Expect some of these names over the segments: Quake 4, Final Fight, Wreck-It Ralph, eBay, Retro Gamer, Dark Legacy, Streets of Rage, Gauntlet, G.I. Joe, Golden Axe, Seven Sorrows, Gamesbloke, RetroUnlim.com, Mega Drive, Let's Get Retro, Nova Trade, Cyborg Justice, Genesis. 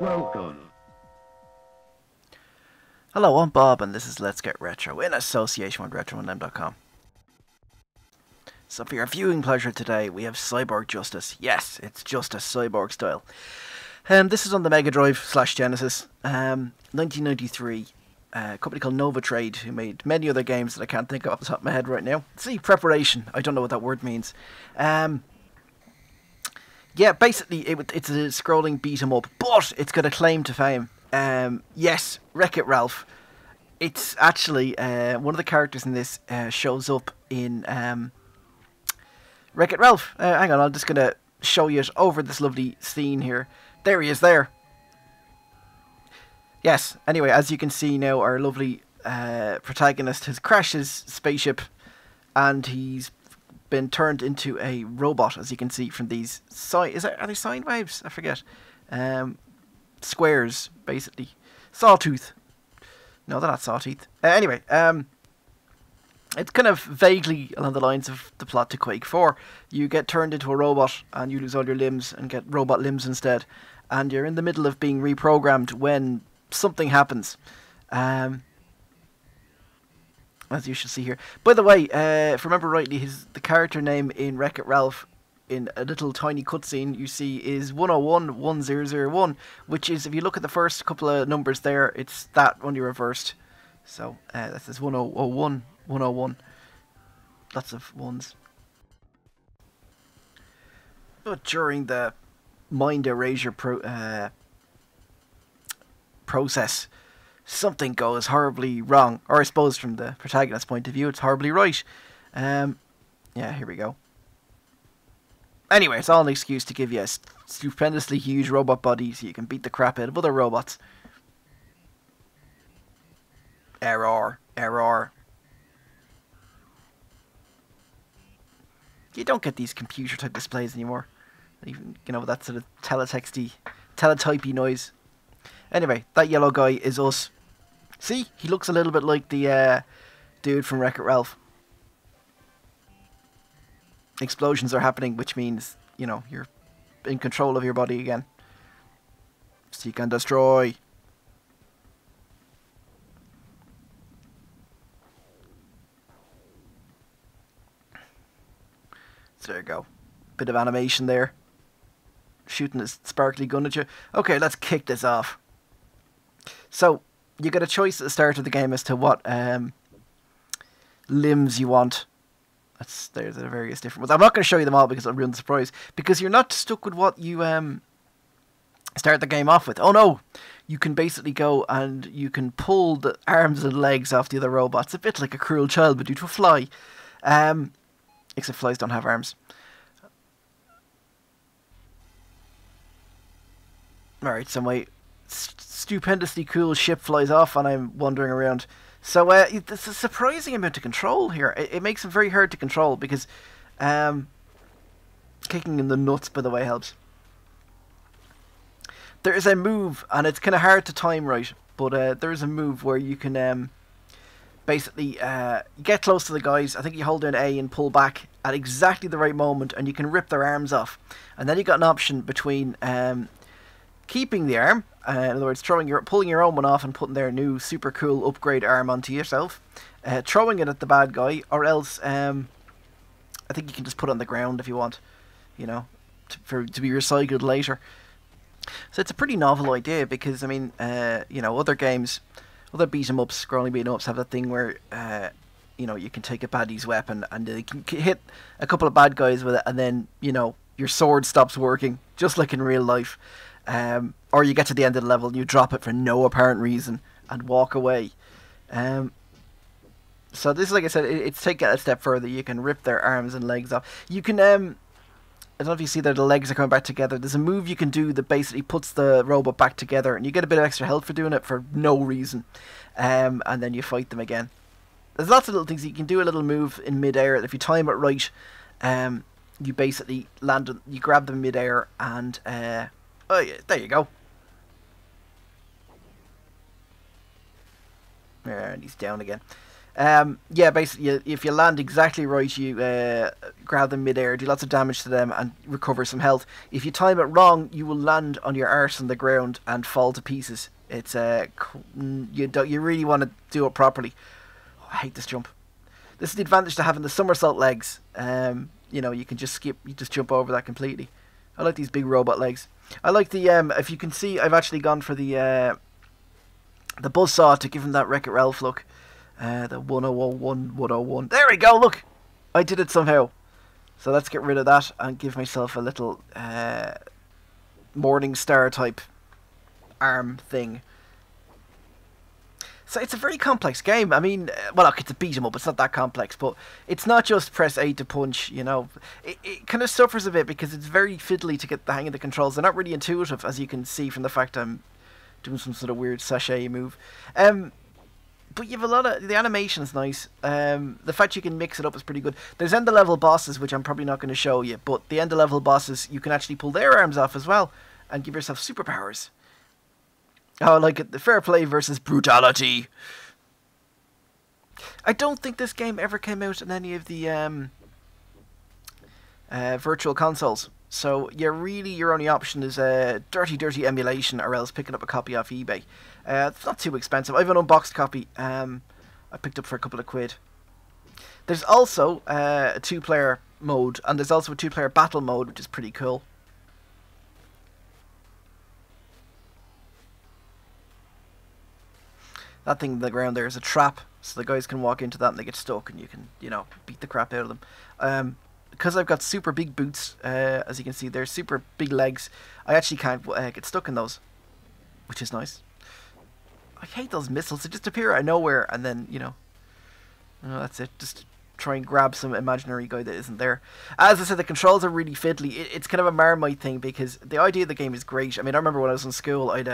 Welcome. Hello, I'm Bob, and this is Let's Get Retro in association with RetroUnlim.com. So for your viewing pleasure today, we have Cyborg Justice. Yes, it's Justice Cyborg style. This is on the Mega Drive / Genesis, 1993. A company called Nova Trade, who made many other games that I can't think of off the top of my head right now. See, preparation. I don't know what that word means. Yeah, basically, it's a scrolling beat-em-up, but it's got a claim to fame. Yes, Wreck-It Ralph. It's actually, one of the characters in this shows up in Wreck-It Ralph. Hang on, I'm just going to show you it over this lovely scene here. There he is there. Yes, anyway, as you can see now, our lovely protagonist has crashed his spaceship and he's been turned into a robot, as you can see from these are they sine waves? I forget. Squares, basically. Sawtooth. No, they're not sawtooth. Anyway, it's kind of vaguely along the lines of the plot to Quake 4. You get turned into a robot and you lose all your limbs and get robot limbs instead. And you're in the middle of being reprogrammed when something happens, as you should see here. By the way, if I remember rightly, the character name in Wreck-It Ralph, in a little tiny cutscene you see, is 1011001, which is, if you look at the first couple of numbers there, it's that when you reversed. So this is 1001 101. Lots of ones. But during the mind erasure process, something goes horribly wrong, or I suppose from the protagonist's point of view, it's horribly right. Yeah, here we go. Anyway, it's all an excuse to give you a stupendously huge robot body so you can beat the crap out of other robots. Error, error. You don't get these computer type displays anymore. Even, you know, that sort of teletexty, teletypey noise. Anyway, that yellow guy is us. See? He looks a little bit like the dude from Wreck-It Ralph. Explosions are happening, which means, you know, you're in control of your body again. Seek and destroy. So there you go. Bit of animation there. Shooting his sparkly gun at you. Okay, let's kick this off. So, you get a choice at the start of the game as to what limbs you want. There's the various different ones. I'm not going to show you them all because I'll ruin the surprise. Because you're not stuck with what you start the game off with. Oh no! You can basically go and you can pull the arms and legs off the other robots. A bit like a cruel child would do to a fly. Except flies don't have arms. Alright, so my stupendously cool ship flies off and I'm wandering around. So it's a surprising amount of control here. It makes them very hard to control because kicking in the nuts, by the way, helps. There is a move, and it's kind of hard to time right, but there is a move where you can basically get close to the guys. I think you hold down A and pull back at exactly the right moment and you can rip their arms off. And then you got an option between keeping the arm, in other words, pulling your own one off and putting their new super cool upgrade arm onto yourself, throwing it at the bad guy, or else I think you can just put it on the ground if you want, you know, to be recycled later. So it's a pretty novel idea because, I mean, you know, other games, other beat-em-ups, scrolling beat-em-ups have that thing where, you know, you can take a baddie's weapon and they can hit a couple of bad guys with it and then, you know, your sword stops working, just like in real life. Or you get to the end of the level and you drop it for no apparent reason and walk away. So this, like I said, it's taken a step further. You can rip their arms and legs off. You can, I don't know if you see there, the legs are coming back together. There's a move you can do that basically puts the robot back together and you get a bit of extra health for doing it for no reason. And then you fight them again. There's lots of little things. You can do a little move in mid-air. If you time it right, you basically you grab them mid-air and... oh yeah, there you go. And he's down again. Yeah, basically, if you land exactly right, you grab them midair, do lots of damage to them and recover some health. If you time it wrong, you will land on your arse on the ground and fall to pieces. It's you really want to do it properly. Oh, I hate this jump. This is the advantage to having the somersault legs. You know, you can just skip, you just jump over that completely. I like these big robot legs. I like the if you can see, I've actually gone for the buzzsaw to give him that Wreck-It Ralph look. The 101 101. There we go. Look, I did it somehow. So let's get rid of that and give myself a little Morning Star type arm thing. So it's a very complex game. I mean, well, look, it's a beat 'em up. It's not that complex, but it's not just press A to punch. You know, it kind of suffers a bit because it's very fiddly to get the hang of the controls. They're not really intuitive, as you can see from the fact I'm doing some sort of weird sachet move. But you have a lot of, the animation is nice. The fact you can mix it up is pretty good. There's end of level bosses, which I'm probably not going to show you, but the end of level bosses, you can actually pull their arms off as well and give yourself superpowers. Oh, like it, the fair play versus brutality. I don't think this game ever came out on any of the virtual consoles. So you're really, your only option is a dirty, dirty emulation, or else picking up a copy off eBay. It's not too expensive. I have an unboxed copy I picked up for a couple of quid. There's also a two-player mode, and there's also a two-player battle mode, which is pretty cool. That thing on the ground there is a trap, so the guys can walk into that and they get stuck, and you can, you know, beat the crap out of them. Because I've got super big boots, as you can see, they're super big legs. I actually can't get stuck in those, which is nice. I hate those missiles. They just appear out of nowhere, and then, you know, that's it. Just try and grab some imaginary guy that isn't there. As I said, the controls are really fiddly. It's kind of a Marmite thing, because the idea of the game is great. I mean, I remember when I was in school, I had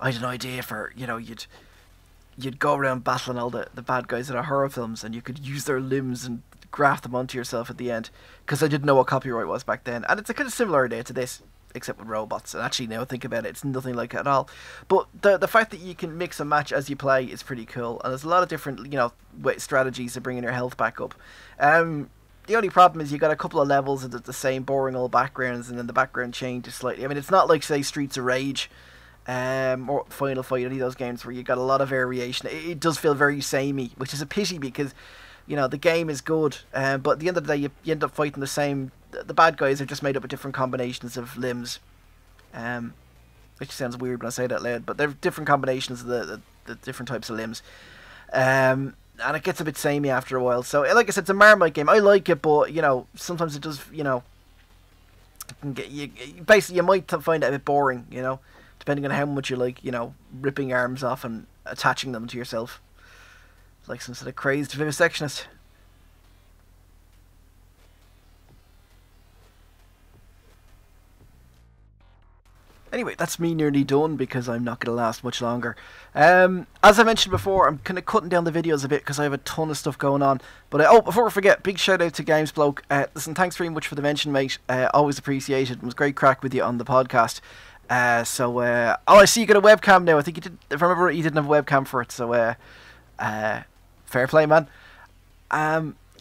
an idea for, you know, you'd go around battling all the bad guys in our horror films, and you could use their limbs and graft them onto yourself at the end, because I didn't know what copyright was back then. And it's a kind of similar idea to this, except with robots. And actually, now I think about it, it's nothing like it at all. But the fact that you can mix and match as you play is pretty cool. And there's a lot of different, you know, strategies of bringing your health back up. The only problem is you got a couple of levels of the same boring old backgrounds, and then the background changes slightly. I mean, it's not like, say, Streets of Rage, or Final Fight, any of those games where you got a lot of variation. It does feel very samey, which is a pity, because, you know, the game is good, but at the end of the day, you end up fighting the same. The bad guys are just made up of different combinations of limbs, which sounds weird when I say that loud, but they're different combinations of the different types of limbs, and it gets a bit samey after a while. So, like I said, it's a Marmite game. I like it, but, you know, sometimes it does, you know, basically you might find it a bit boring, you know, depending on how much you like, you know, ripping arms off and attaching them to yourself, like some sort of crazed vivisectionist. Anyway, that's me nearly done, because I'm not going to last much longer. As I mentioned before, I'm kind of cutting down the videos a bit because I have a ton of stuff going on. But oh, before I forget, big shout out to Gamesbloke. Listen, thanks very much for the mention, mate. Always appreciated. It was great crack with you on the podcast. Oh, I see you got a webcam now. I think you did. If I remember right, you didn't have a webcam for it. So fair play, man.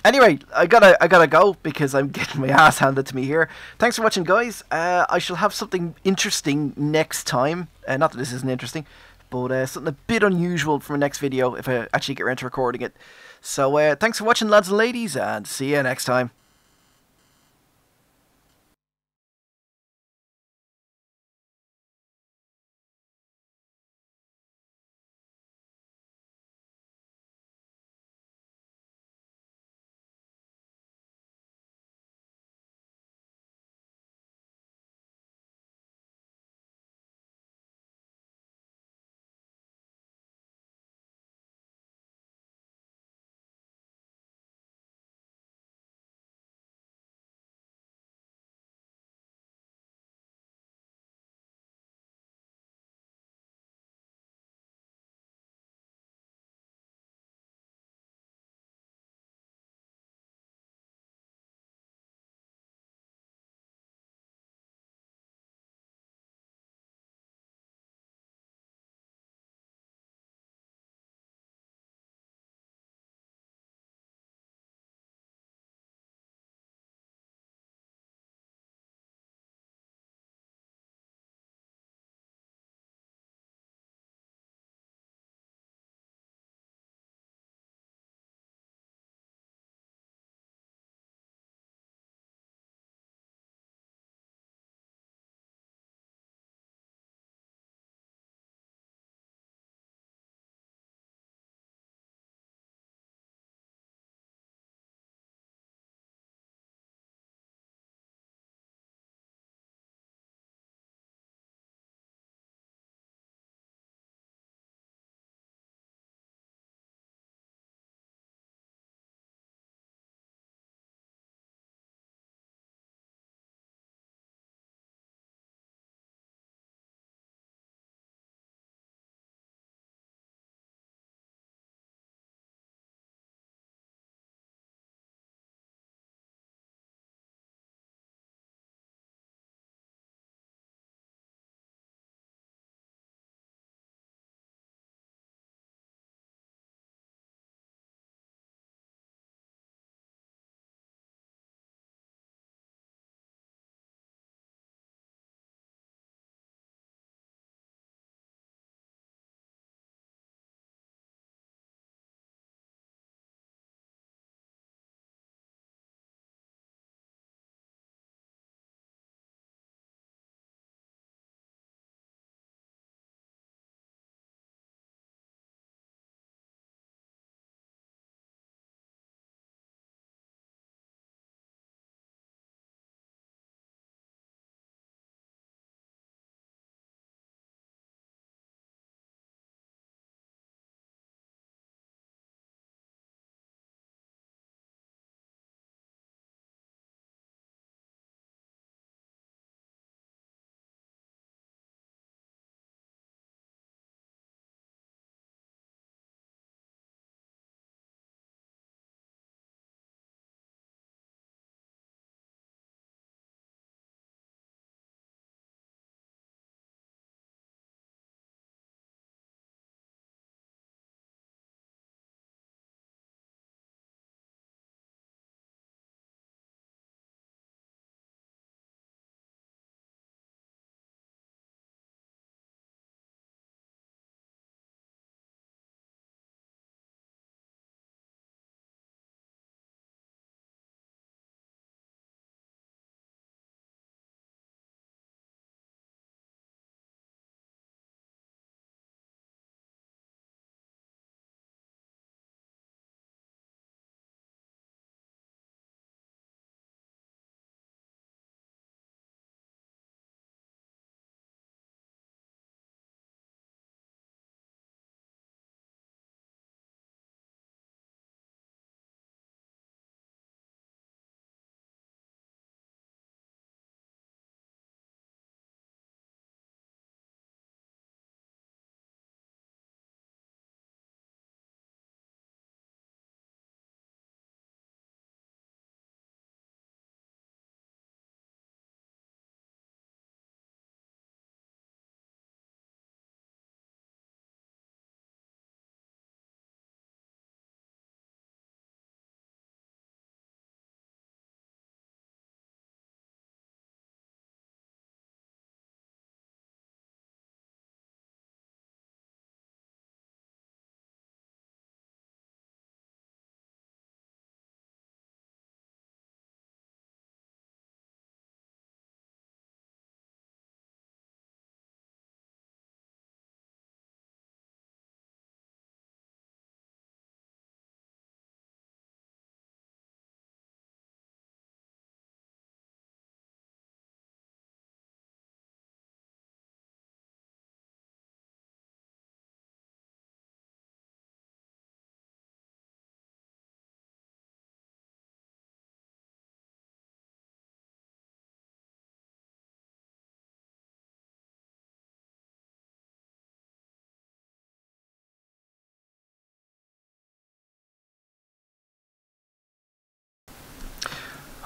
Anyway, I gotta go, because I'm getting my ass handed to me here. Thanks for watching, guys. I shall have something interesting next time. Not that this isn't interesting, but something a bit unusual for my next video, if I actually get around to recording it. So thanks for watching, lads and ladies, and see you next time.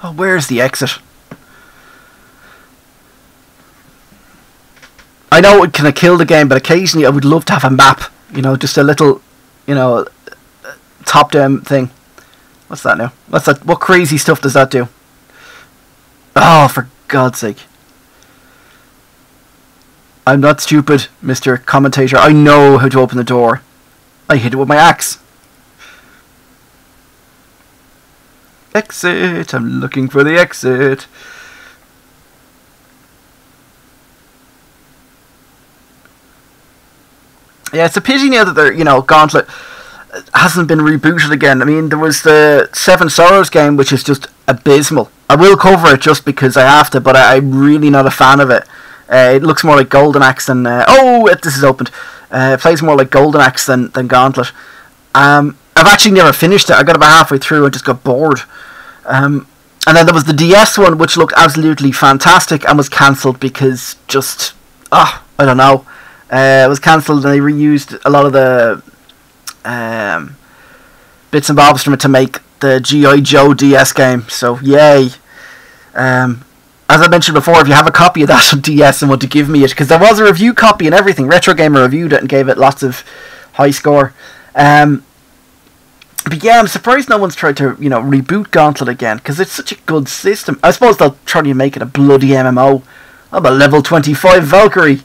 Oh, where's the exit? I know it can kill the game, but occasionally I would love to have a map. You know, just a little, you know, top-down thing. What's that now? What's that? What crazy stuff does that do? Oh, for God's sake. I'm not stupid, Mr. Commentator. I know how to open the door. I hit it with my axe. Exit. I'm looking for the exit. Yeah, it's a pity now that they're, you know, Gauntlet hasn't been rebooted again. I mean, there was the Seven Sorrows game, which is just abysmal. I will cover it just because I have to, but I'm really not a fan of it. It looks more like Golden Axe than... oh, this is opened. It plays more like Golden Axe than Gauntlet. I've actually never finished it. I got about halfway through and just got bored. And then there was the DS one, which looked absolutely fantastic and was cancelled because just... I don't know. It was cancelled and they reused a lot of the bits and bobs from it to make the G.I. Joe DS game. So, yay. As I mentioned before, if you have a copy of that on DS and want to give me it, because there was a review copy and everything. Retro Gamer reviewed it and gave it lots of high score. But yeah, I'm surprised no one's tried to, you know, reboot Gauntlet again, because it's such a good system. I suppose they'll try to make it a bloody MMO. I'm a level 25 Valkyrie.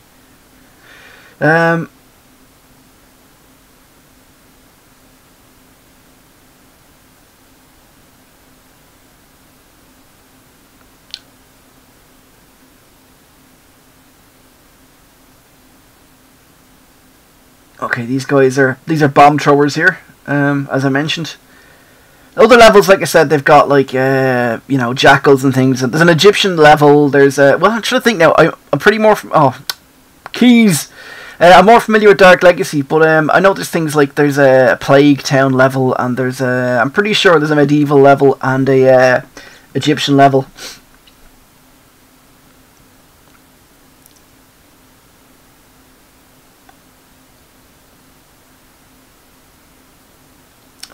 Okay, these guys are bomb throwers here. As I mentioned, other levels, like I said, they've got like you know, jackals and things. There's an Egyptian level. There's a well, I'm trying to think now. I'm pretty more from keys. I'm more familiar with Dark Legacy, but I noticed things like there's a Plague Town level, and there's a, I'm pretty sure there's a medieval level and a Egyptian level.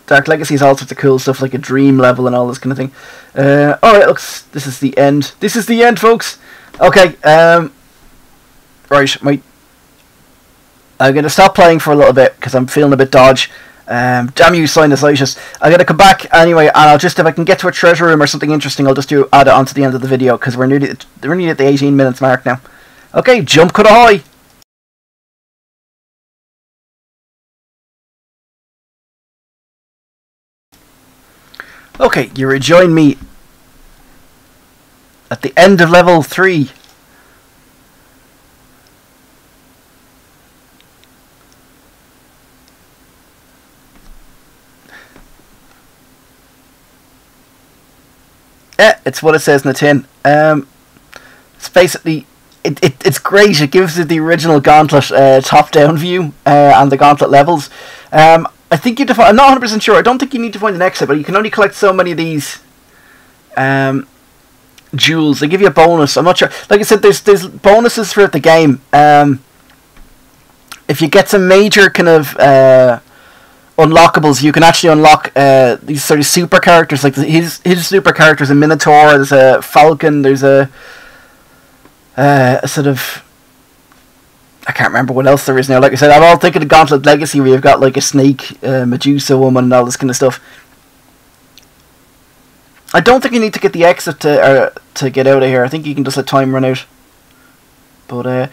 Dark Legacy is all sorts of cool stuff, like a dream level and all this kind of thing. Alright, looks, this is the end. This is the end, folks. Okay, right, I'm going to stop playing for a little bit because I'm feeling a bit dodge. Damn you, sinusitis. I'm going to come back anyway, and I'll just, if I can get to a treasure room or something interesting, I'll just add it onto the end of the video, because we're nearly at the 18 minutes mark now. Okay, jump cut ahoy! Okay, you rejoin me at the end of level 3. Yeah, it's what it says in the tin. It's basically, it's great. It gives you the original Gauntlet top-down view and the Gauntlet levels. I think you I'm not 100% sure. I don't think you need to find an exit, but you can only collect so many of these jewels. They give you a bonus. I'm not sure. Like I said, there's bonuses throughout the game. If you get some major kind of unlockables, you can actually unlock these sort of super characters, like his super character is a Minotaur, there's a Falcon, there's a sort of, I can't remember what else there is now. Like I said, I'm all thinking of Gauntlet Legacy, where you've got like a snake, Medusa woman and all this kind of stuff. I don't think you need to get the exit to get out of here. I think you can just let time run out, but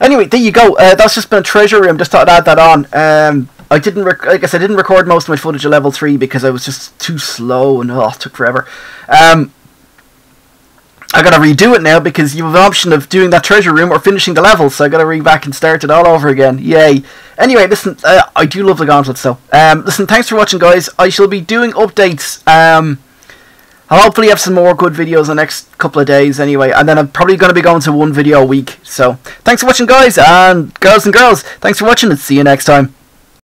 anyway, there you go. That's just been a treasure room. Just thought I'd add that on. I didn't, like I said, I didn't record most of my footage of level 3 because I was just too slow and it took forever. I gotta redo it now because you have an option of doing that treasure room or finishing the level, so I gotta read back and start it all over again. Yay! Anyway, listen, I do love the Gauntlet, so listen, thanks for watching, guys. I shall be doing updates. I'll hopefully have some more good videos in the next couple of days anyway, and then I'm probably going to be going to one video a week. So thanks for watching, guys, and girls, thanks for watching, and see you next time.